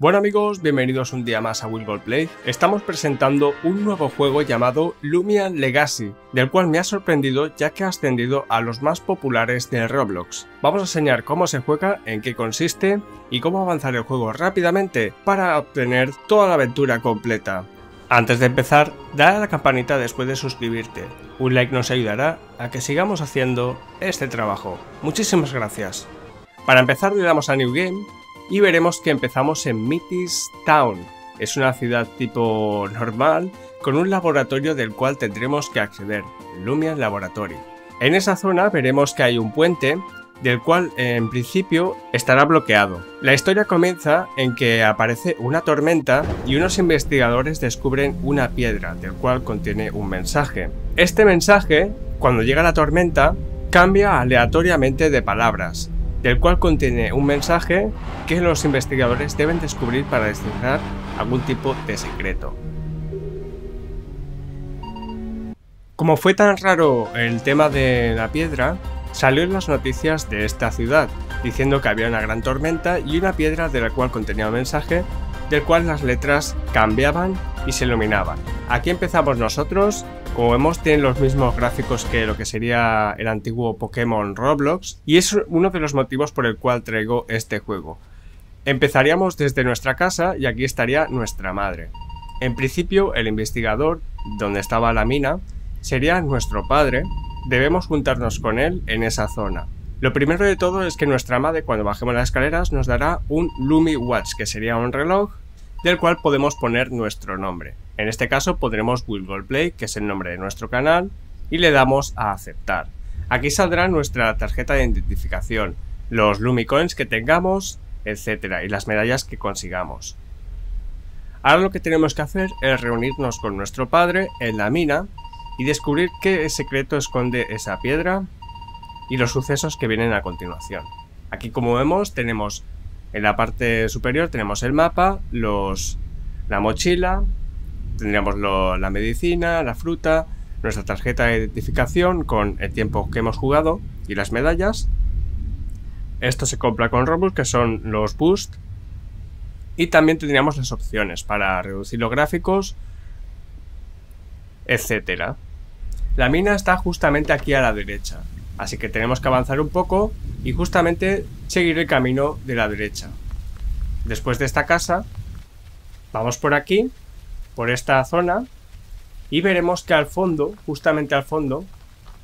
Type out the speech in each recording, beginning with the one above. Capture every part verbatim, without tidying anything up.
Bueno amigos, bienvenidos un día más a Will Gold Play. Estamos presentando un nuevo juego llamado Loomian Legacy, del cual me ha sorprendido ya que ha ascendido a los más populares de Roblox. Vamos a enseñar cómo se juega, en qué consiste y cómo avanzar el juego rápidamente para obtener toda la aventura completa. Antes de empezar, dale a la campanita después de suscribirte. Un like nos ayudará a que sigamos haciendo este trabajo. Muchísimas gracias. Para empezar le damos a New Game y veremos que empezamos en Mythic Town. Es una ciudad tipo normal, con un laboratorio del cual tendremos que acceder, Loomian Laboratory. En esa zona veremos que hay un puente, del cual en principio estará bloqueado. La historia comienza en que aparece una tormenta y unos investigadores descubren una piedra, del cual contiene un mensaje. Este mensaje, cuando llega la tormenta, cambia aleatoriamente de palabras, del cual contiene un mensaje que los investigadores deben descubrir para descifrar algún tipo de secreto. Como fue tan raro el tema de la piedra, salió en las noticias de esta ciudad, diciendo que había una gran tormenta y una piedra de la cual contenía un mensaje, del cual las letras cambiaban y se iluminaban. Aquí empezamos nosotros. Como vemos, tienen los mismos gráficos que lo que sería el antiguo Pokémon Roblox, y es uno de los motivos por el cual traigo este juego. Empezaríamos desde nuestra casa y aquí estaría nuestra madre. En principio, el investigador, donde estaba la mina, sería nuestro padre. Debemos juntarnos con él en esa zona. Lo primero de todo es que nuestra madre, cuando bajemos las escaleras, nos dará un LumiWatch, que sería un reloj del cual podemos poner nuestro nombre. En este caso pondremos Will Gold Play, que es el nombre de nuestro canal, y le damos a aceptar. Aquí saldrá nuestra tarjeta de identificación, los Lumi Coins que tengamos, etcétera, y las medallas que consigamos. Ahora lo que tenemos que hacer es reunirnos con nuestro padre en la mina y descubrir qué secreto esconde esa piedra y los sucesos que vienen a continuación. Aquí, como vemos, tenemos en la parte superior tenemos el mapa, los, la mochila, tendríamos lo, la medicina, la fruta, nuestra tarjeta de identificación con el tiempo que hemos jugado y las medallas. Esto se compra con Robux, que son los boosts, y también tendríamos las opciones para reducir los gráficos, etcétera. La mina está justamente aquí a la derecha, así que tenemos que avanzar un poco y justamente seguir el camino de la derecha. Después de esta casa, vamos por aquí, por esta zona, y veremos que al fondo, justamente al fondo,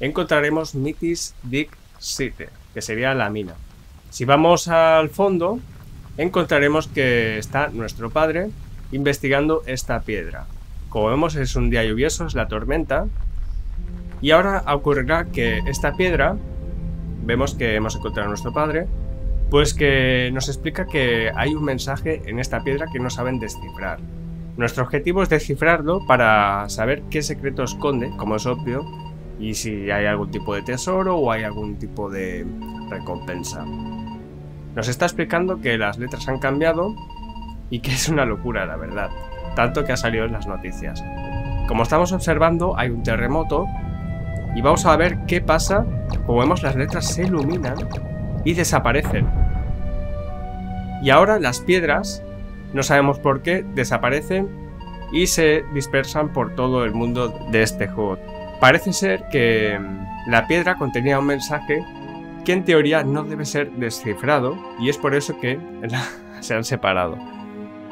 encontraremos Mythic Dig Site, que sería la mina. Si vamos al fondo, encontraremos que está nuestro padre investigando esta piedra. Como vemos, es un día lluvioso, es la tormenta. Y ahora ocurrirá que esta piedra, vemos que hemos encontrado a nuestro padre, pues que nos explica que hay un mensaje en esta piedra que no saben descifrar. Nuestro objetivo es descifrarlo para saber qué secreto esconde, como es obvio, y si hay algún tipo de tesoro o hay algún tipo de recompensa. Nos está explicando que las letras han cambiado y que es una locura, la verdad, tanto que ha salido en las noticias. Como estamos observando, hay un terremoto y vamos a ver qué pasa. Como vemos, las letras se iluminan y desaparecen. Y ahora las piedras, no sabemos por qué, desaparecen y se dispersan por todo el mundo de este juego. Parece ser que la piedra contenía un mensaje que en teoría no debe ser descifrado, y es por eso que se han separado.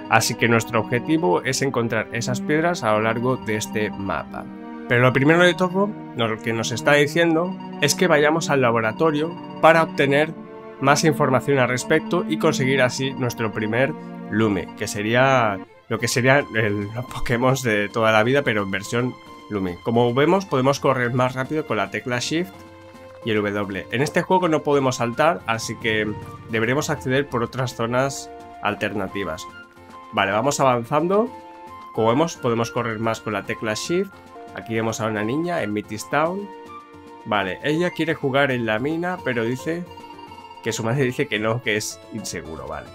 Así que nuestro objetivo es encontrar esas piedras a lo largo de este mapa. Pero lo primero de todo, lo que nos está diciendo es que vayamos al laboratorio para obtener más información al respecto y conseguir así nuestro primer Lumi, que sería lo que serían los Pokémon de toda la vida, pero en versión Lumi. Como vemos, podemos correr más rápido con la tecla Shift y el W. En este juego no podemos saltar, así que deberemos acceder por otras zonas alternativas. Vale, vamos avanzando. Como vemos, podemos correr más con la tecla Shift. Aquí vemos a una niña en Mythic Town. Vale, ella quiere jugar en la mina, pero dice que su madre dice que no, que es inseguro, vale.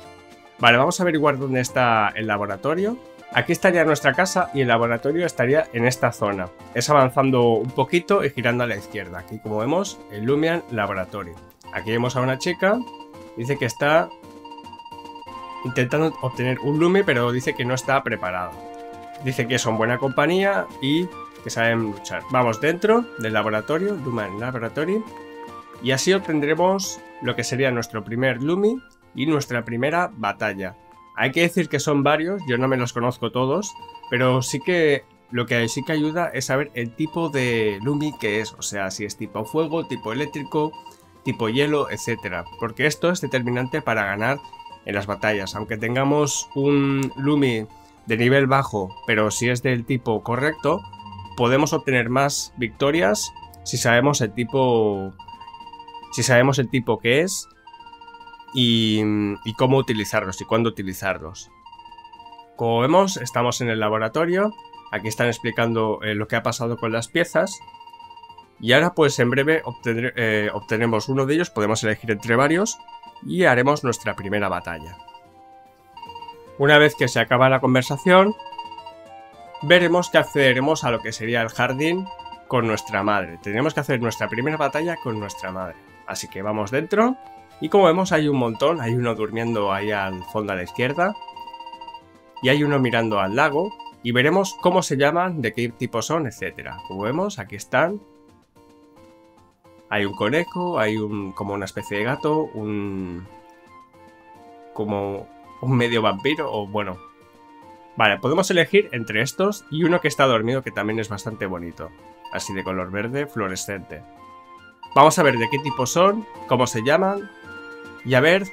Vale, vamos a averiguar dónde está el laboratorio. Aquí estaría nuestra casa y el laboratorio estaría en esta zona. Es avanzando un poquito y girando a la izquierda. Aquí, como vemos, el Loomian Laboratory. Aquí vemos a una chica, dice que está intentando obtener un Lumi, pero dice que no está preparado. Dice que son buena compañía y que saben luchar. Vamos dentro del laboratorio, Loomian Laboratory, y así obtendremos lo que sería nuestro primer Lumi y nuestra primera batalla. Hay que decir que son varios, yo no me los conozco todos, pero sí que lo que sí que ayuda es saber el tipo de Lumi que es, o sea, si es tipo fuego, tipo eléctrico, tipo hielo, etcétera. Porque esto es determinante para ganar en las batallas. Aunque tengamos un Lumi de nivel bajo, pero si es del tipo correcto, podemos obtener más victorias si sabemos el tipo, si sabemos el tipo que es y, y cómo utilizarlos y cuándo utilizarlos. Como vemos, estamos en el laboratorio. Aquí están explicando eh, lo que ha pasado con las piezas. Y ahora pues en breve obtendré, eh, obtenemos uno de ellos, podemos elegir entre varios y haremos nuestra primera batalla. Una vez que se acaba la conversación, veremos que accederemos a lo que sería el jardín con nuestra madre. Tenemos que hacer nuestra primera batalla con nuestra madre. Así que vamos dentro y como vemos hay un montón, hay uno durmiendo ahí al fondo a la izquierda y hay uno mirando al lago y veremos cómo se llaman, de qué tipo son, etcétera. Como vemos, aquí están. Hay un conejo, hay un como una especie de gato, un como un medio vampiro o bueno. Vale, podemos elegir entre estos y uno que está dormido que también es bastante bonito, así de color verde fluorescente. Vamos a ver de qué tipo son, cómo se llaman y a ver,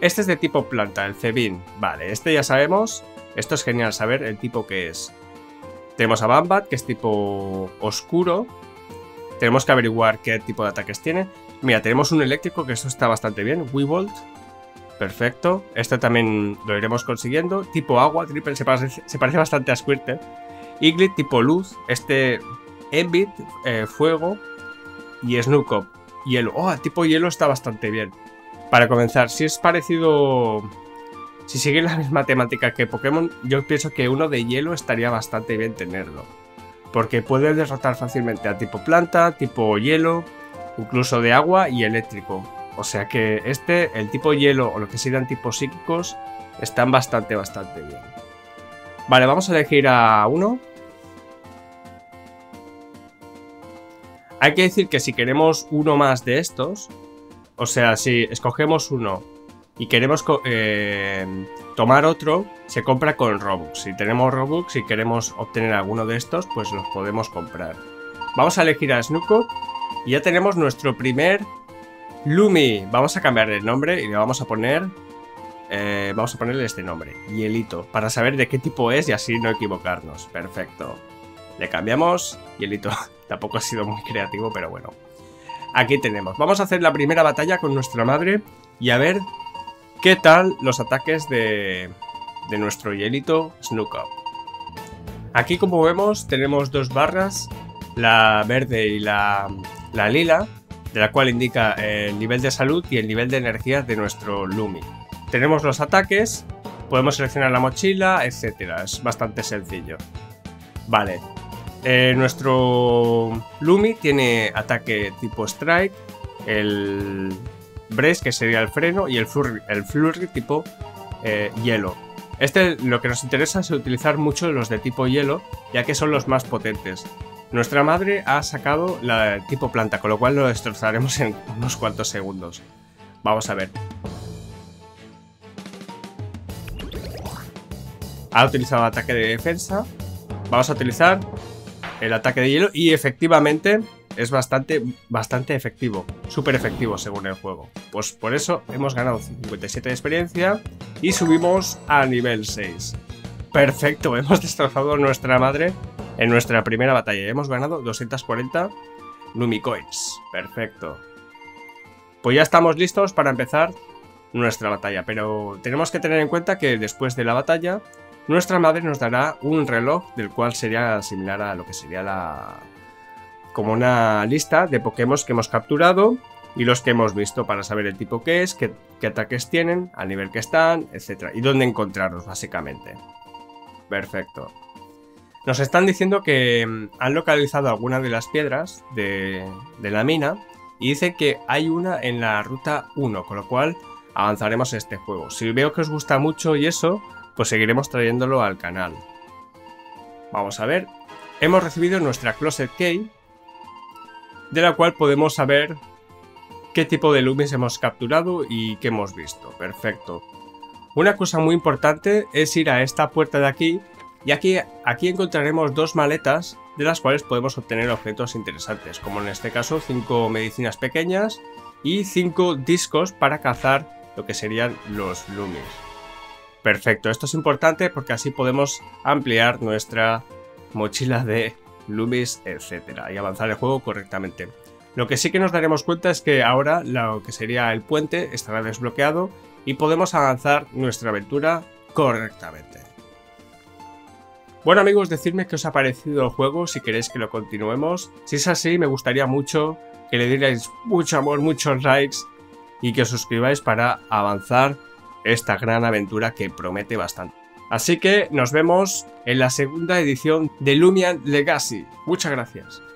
este es de tipo planta, el Cebin. Vale, este ya sabemos, esto es genial saber el tipo que es. Tenemos a Bambat que es tipo oscuro. Tenemos que averiguar qué tipo de ataques tiene. Mira, tenemos un eléctrico, que esto está bastante bien. Weevolt. Perfecto. Este también lo iremos consiguiendo. Tipo agua, triple. Se parece, se parece bastante a Squirtle. Iglet, tipo luz. Este Embit, eh, fuego. Y Snookop, hielo. Oh, tipo hielo está bastante bien. Para comenzar, si es parecido... Si sigue la misma temática que Pokémon, yo pienso que uno de hielo estaría bastante bien tenerlo. Porque puede derrotar fácilmente a tipo planta, tipo hielo, incluso de agua y eléctrico. O sea que este, el tipo hielo o lo que serían tipos psíquicos, están bastante, bastante bien. Vale, vamos a elegir a uno. Hay que decir que si queremos uno más de estos, o sea, si escogemos uno y queremos eh, tomar otro, se compra con Robux. Si tenemos Robux, si queremos obtener alguno de estos, pues los podemos comprar. Vamos a elegir a Snuco y ya tenemos nuestro primer Lumi. Vamos a cambiar el nombre y le vamos a poner eh, vamos a ponerle este nombre, Hielito, para saber de qué tipo es y así no equivocarnos. Perfecto, le cambiamos Hielito. Tampoco ha sido muy creativo, pero bueno, aquí tenemos. Vamos a hacer la primera batalla con nuestra madre y a ver ¿qué tal los ataques de, de nuestro hielito Snookop? Aquí, como vemos, tenemos dos barras, la verde y la, la lila, de la cual indica el nivel de salud y el nivel de energía de nuestro Lumi. Tenemos los ataques, podemos seleccionar la mochila, etcétera. Es bastante sencillo. Vale. Eh, nuestro Lumi tiene ataque tipo Strike, el... Brace, que sería el freno, y el flurry, el flurry tipo eh, hielo. Este, lo que nos interesa es utilizar mucho los de tipo hielo, ya que son los más potentes. Nuestra madre ha sacado la tipo planta, con lo cual lo destrozaremos en unos cuantos segundos. Vamos a ver. Ha utilizado ataque de defensa. Vamos a utilizar el ataque de hielo y efectivamente... Es bastante, bastante efectivo, súper efectivo según el juego. Pues por eso hemos ganado cincuenta y siete de experiencia y subimos a nivel seis. Perfecto, hemos destrozado a nuestra madre en nuestra primera batalla. Hemos ganado doscientos cuarenta Lumi Coins. Perfecto. Pues ya estamos listos para empezar nuestra batalla, pero tenemos que tener en cuenta que después de la batalla, nuestra madre nos dará un reloj del cual sería similar a lo que sería la... como una lista de Pokémon que hemos capturado y los que hemos visto para saber el tipo que es, qué, qué ataques tienen, al nivel que están, etcétera. Y dónde encontrarlos, básicamente. Perfecto. Nos están diciendo que han localizado alguna de las piedras de, de la mina y dicen que hay una en la ruta uno, con lo cual avanzaremos en este juego. Si veo que os gusta mucho y eso, pues seguiremos trayéndolo al canal. Vamos a ver. Hemos recibido nuestra Closet Key, de la cual podemos saber qué tipo de Lumis hemos capturado y qué hemos visto. Perfecto. Una cosa muy importante es ir a esta puerta de aquí, y aquí, aquí encontraremos dos maletas de las cuales podemos obtener objetos interesantes, como en este caso cinco medicinas pequeñas y cinco discos para cazar lo que serían los Lumis. Perfecto, esto es importante porque así podemos ampliar nuestra mochila de Lumis, etcétera, y avanzar el juego correctamente. Lo que sí que nos daremos cuenta es que ahora lo que sería el puente estará desbloqueado y podemos avanzar nuestra aventura correctamente. Bueno amigos, decidme qué os ha parecido el juego, si queréis que lo continuemos. Si es así, me gustaría mucho que le dierais mucho amor, muchos likes y que os suscribáis para avanzar esta gran aventura que promete bastante. Así que nos vemos en la segunda edición de Loomian Legacy. Muchas gracias.